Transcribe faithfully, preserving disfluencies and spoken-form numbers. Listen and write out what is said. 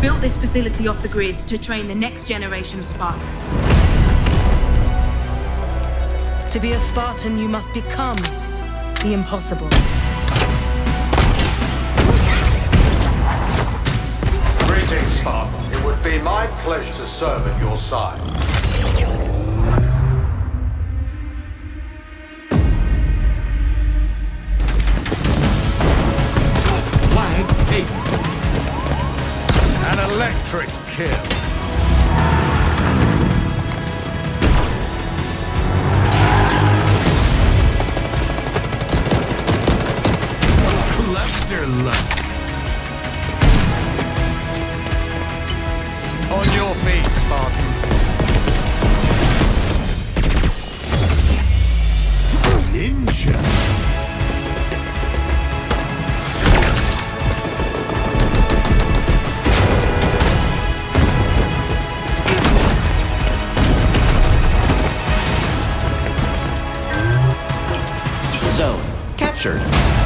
built this facility off the grid to train the next generation of Spartans. To be a Spartan, you must become the impossible. Greetings, Spartan. It would be my pleasure to serve at your side. Electric kill. Cluster luck. On your feet, Spartan. Ninja. Zone captured.